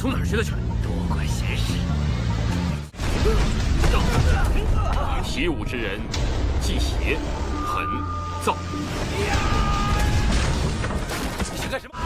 从哪儿学的拳？多管闲事！习武之人，忌邪、狠、躁。你想干什么？